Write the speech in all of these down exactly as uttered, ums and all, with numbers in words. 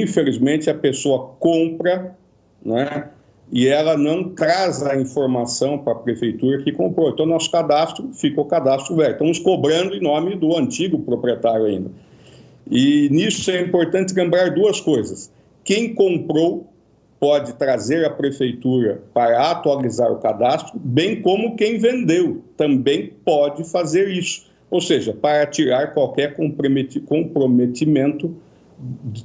infelizmente, a pessoa compra, né, e ela não traz a informação para a prefeitura que comprou. Então, nosso cadastro ficou cadastro velho. Estamos cobrando em nome do antigo proprietário ainda. E nisso é importante lembrar duas coisas. Quem comprou pode trazer a prefeitura para atualizar o cadastro, bem como quem vendeu também pode fazer isso. Ou seja, para tirar qualquer comprometimento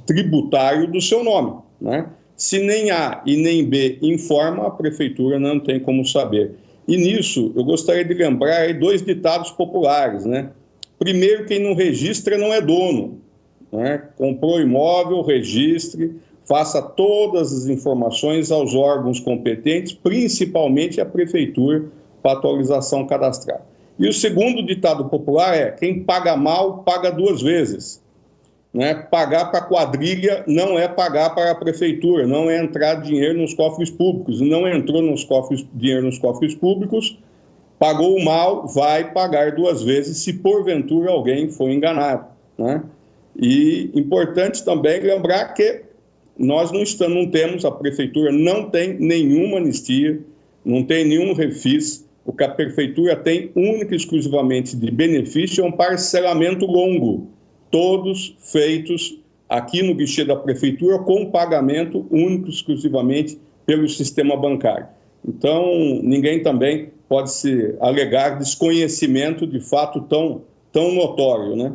tributário do seu nome, né? Se nem A e nem B informa, a prefeitura não tem como saber. E nisso, eu gostaria de lembrar aí dois ditados populares, né? Primeiro, quem não registra não é dono, né? Comprou imóvel, registre, faça todas as informações aos órgãos competentes, principalmente à prefeitura, para atualização cadastral. E o segundo ditado popular é: quem paga mal, paga duas vezes. Né? Pagar para a quadrilha não é pagar para a prefeitura, não é entrar dinheiro nos cofres públicos. Não entrou nos cofres, dinheiro nos cofres públicos, pagou mal, vai pagar duas vezes se porventura alguém foi enganado. Né? E importante também lembrar que nós não estamos, não temos, a prefeitura não tem nenhuma anistia, não tem nenhum refis. O que a prefeitura tem única e exclusivamente de benefício é um parcelamento longo, todos feitos aqui no guichê da prefeitura com pagamento único e exclusivamente pelo sistema bancário. Então, ninguém também pode se alegar desconhecimento de fato tão, tão notório, né?